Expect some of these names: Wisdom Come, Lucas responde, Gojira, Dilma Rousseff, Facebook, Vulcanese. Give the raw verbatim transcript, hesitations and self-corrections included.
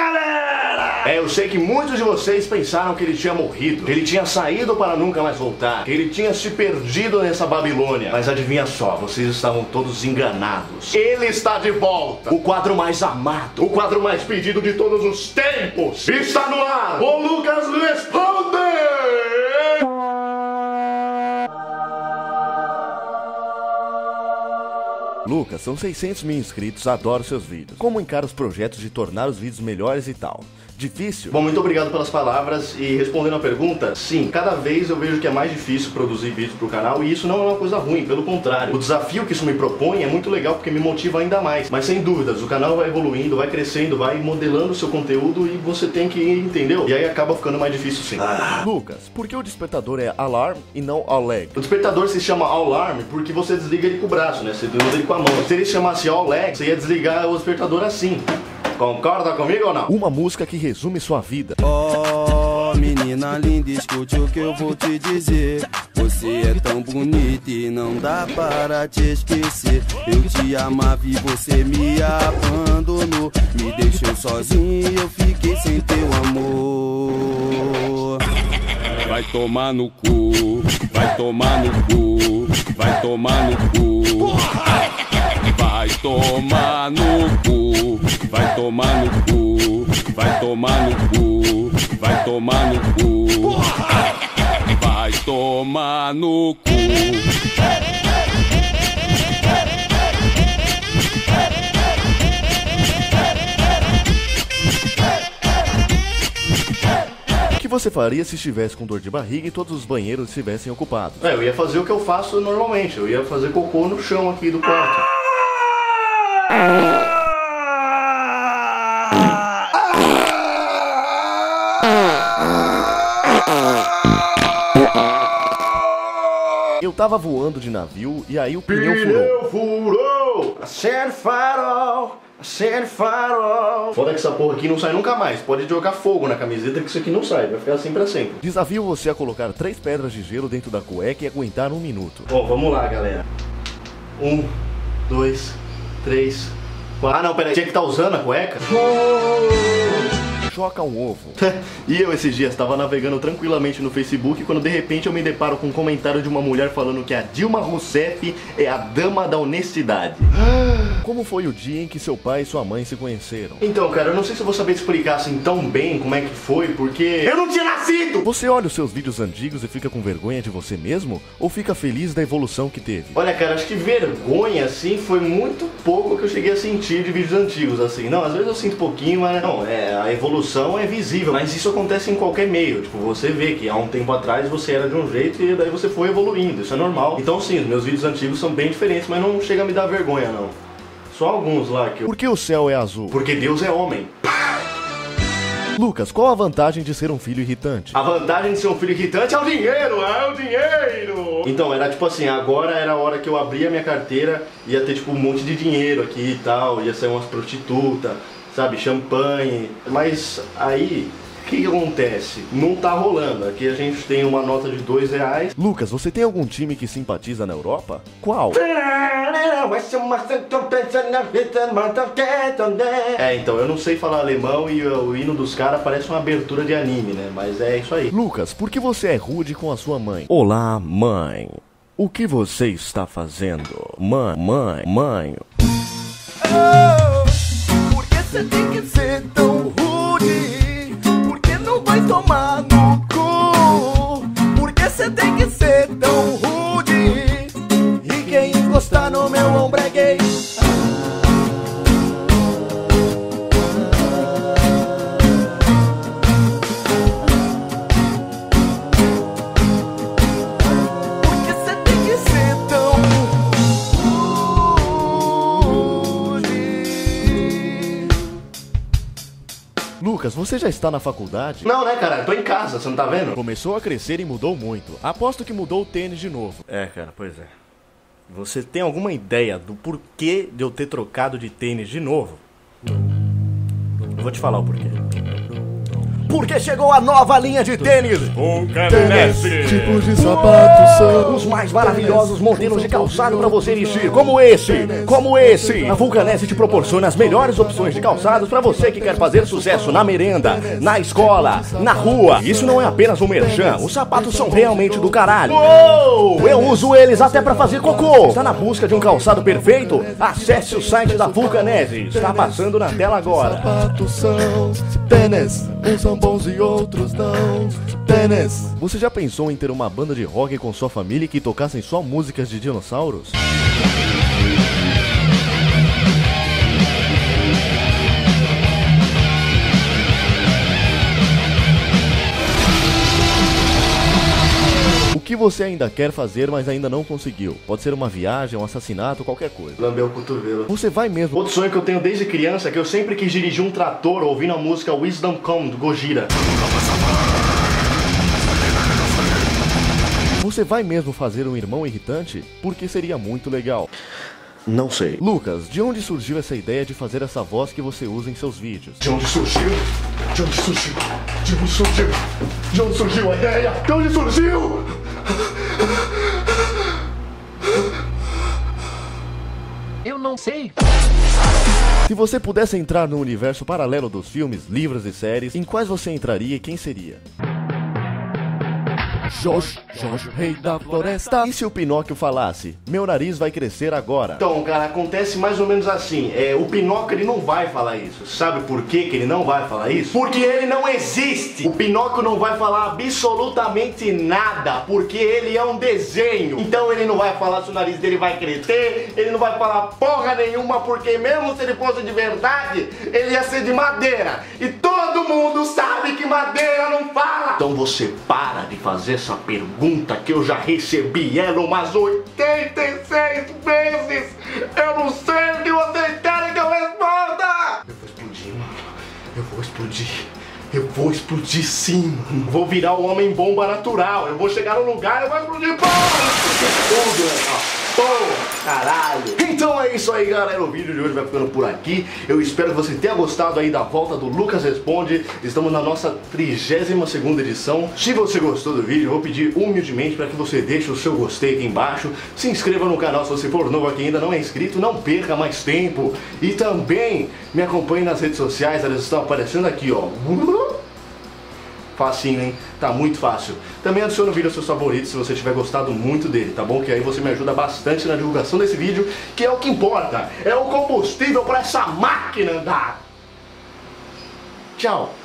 galera! É, eu sei que muitos de vocês pensaram que ele tinha morrido, que ele tinha saído para nunca mais voltar, que ele tinha se perdido nessa Babilônia. Mas adivinha só, vocês estavam todos enganados. Ele está de volta! O quadro mais amado, o quadro mais pedido de todos os tempos, está no ar! O Lucas responde! Lucas, são seiscentos mil inscritos, adoro seus vídeos. Como encara os projetos de tornar os vídeos melhores e tal? Difícil? Bom, muito obrigado pelas palavras e respondendo a pergunta, sim, cada vez eu vejo que é mais difícil produzir vídeos pro canal e isso não é uma coisa ruim, pelo contrário. O desafio que isso me propõe é muito legal porque me motiva ainda mais. Mas sem dúvidas, o canal vai evoluindo, vai crescendo, vai modelando o seu conteúdo e você tem que, entendeu? E aí acaba ficando mais difícil sim. Ah. Lucas, por que o despertador é alarm e não alarm? O despertador se chama alarm porque você desliga ele com o braço, né? Você desliga ele com a mão. Se ele chamasse All Legs, você ia desligar o despertador assim. Concorda comigo ou não? Uma música que resume sua vida. Oh, menina linda, escute o que eu vou te dizer. Você é tão bonita e não dá para te esquecer. Eu te amava e você me abandonou. Me deixou sozinho e eu fiquei sem teu amor. Vai tomar no cu, vai tomar no cu, vai tomar no cu. Vai tomar no cu, vai tomar no cu, vai tomar no cu, vai tomar no cu, vai tomar no cu. O que você faria se estivesse com dor de barriga e todos os banheiros estivessem ocupados? É, eu ia fazer o que eu faço normalmente, eu ia fazer cocô no chão aqui do quarto. Eu tava voando de navio e aí o pneu furou. Pneu furou, acende farol. Acende farol. Foda que essa porra aqui não sai nunca mais. Pode jogar fogo na camiseta que isso aqui não sai. Vai ficar assim pra sempre. Desafio você a colocar três pedras de gelo dentro da cueca e aguentar um minuto. Bom, vamos lá, galera. Um, dois, três, quatro. Ah, não, peraí. Tinha que estar usando a cueca? Choca um ovo. E eu esses dias estava navegando tranquilamente no Facebook quando de repente eu me deparo com um comentário de uma mulher falando que a Dilma Rousseff é a dama da honestidade. Como foi o dia em que seu pai e sua mãe se conheceram? Então, cara, eu não sei se eu vou saber te explicar assim tão bem como é que foi, porque... eu não tinha nascido! Você olha os seus vídeos antigos e fica com vergonha de você mesmo? Ou fica feliz da evolução que teve? Olha, cara, acho que vergonha, assim, foi muito pouco que eu cheguei a sentir de vídeos antigos, assim. Não, às vezes eu sinto pouquinho, mas... não, é, a evolução é visível, mas isso acontece em qualquer meio. Tipo, você vê que há um tempo atrás você era de um jeito e daí você foi evoluindo, isso é normal. Então, sim, os meus vídeos antigos são bem diferentes, mas não chega a me dar vergonha, não. Só alguns lá que eu... Por que o céu é azul? Porque Deus é homem. Lucas, qual a vantagem de ser um filho irritante? A vantagem de ser um filho irritante é o dinheiro, é o dinheiro! Então, era tipo assim, agora era a hora que eu abria minha carteira, ia ter tipo um monte de dinheiro aqui e tal, ia ser umas prostitutas, sabe, champanhe. Mas aí... o que, que acontece? Não tá rolando. Aqui a gente tem uma nota de dois reais. Lucas, você tem algum time que simpatiza na Europa? Qual? É, então, eu não sei falar alemão e o hino dos caras parece uma abertura de anime, né? Mas é isso aí. Lucas, por que você é rude com a sua mãe? Olá, mãe. O que você está fazendo? Mãe, mãe, mãe. Oh, por que você tem que ser tão rude? Vai tomar no cu, porque cê tem que ser tão rude. E quem encostar no meu ombro é gay. Porque cê tem que ser tão rude. Lucas, você já está na faculdade? Não, né, cara? Eu tô em casa, você não tá vendo? Começou a crescer e mudou muito. Aposto que mudou o tênis de novo. É, cara, pois é. Você tem alguma ideia do porquê de eu ter trocado de tênis de novo? Eu vou te falar o porquê. porque chegou a nova linha de tênis Vulcanese. Tipos de sapatos são os mais maravilhosos modelos de calçado para você vestir, como esse, como esse. A Vulcanese te proporciona as melhores opções de calçados para você que quer fazer sucesso na merenda, na escola, na rua. Isso não é apenas um merchan, os sapatos são realmente do caralho. Uou! Eu uso eles até para fazer cocô. Está na busca de um calçado perfeito? Acesse o site da Vulcanese, está passando na tela agora. Sapatos são tênis, uns são bons e outros não. Tênis. Você já pensou em ter uma banda de rock com sua família que tocassem só músicas de dinossauros? O que você ainda quer fazer, mas ainda não conseguiu? Pode ser uma viagem, um assassinato, qualquer coisa. Lamber o cotovelo. Você vai mesmo. Outro sonho que eu tenho desde criança é que eu sempre quis dirigir um trator ouvindo a música Wisdom Come, do Gojira. Você vai mesmo fazer um irmão irritante? Porque seria muito legal. Não sei. Lucas, de onde surgiu essa ideia de fazer essa voz que você usa em seus vídeos? De onde surgiu? De onde surgiu? De onde surgiu? De onde surgiu a ideia? De onde surgiu? Eu não sei. Se você pudesse entrar no universo paralelo dos filmes, livros e séries, em quais você entraria e quem seria? Jorge, Jorge, rei da floresta. E se o Pinóquio falasse, meu nariz vai crescer agora? Então, cara, acontece mais ou menos assim. É, o Pinóquio, ele não vai falar isso. Sabe por que que ele não vai falar isso? Porque ele não existe. O Pinóquio não vai falar absolutamente nada, porque ele é um desenho. Então ele não vai falar se o nariz dele vai crescer, ele não vai falar porra nenhuma, porque mesmo se ele fosse de verdade, ele ia ser de madeira. E todo mundo sabe que madeira não fala. Então você para de fazer essa pergunta que eu já recebi ela umas oitenta e seis vezes. Eu não sei o que vocês querem que eu responda. Eu vou explodir, mano. Eu vou explodir. Eu vou explodir sim, mano. Vou virar o homem bomba natural. Eu vou chegar no lugar e eu vou explodir. Porra! Oh, caralho. Então é isso aí, galera, o vídeo de hoje vai ficando por aqui. Eu espero que você tenha gostado aí da volta do Lucas Responde. Estamos na nossa trigésima segunda edição. Se você gostou do vídeo, eu vou pedir humildemente para que você deixe o seu gostei aqui embaixo. Se inscreva no canal se você for novo aqui e ainda não é inscrito. Não perca mais tempo. E também me acompanhe nas redes sociais. Elas estão aparecendo aqui, ó. Facinho, hein? Tá muito fácil. Também adiciona o vídeo aos seus favoritos se você tiver gostado muito dele, tá bom? Que aí você me ajuda bastante na divulgação desse vídeo, que é o que importa. É o combustível pra essa máquina andar. Tchau.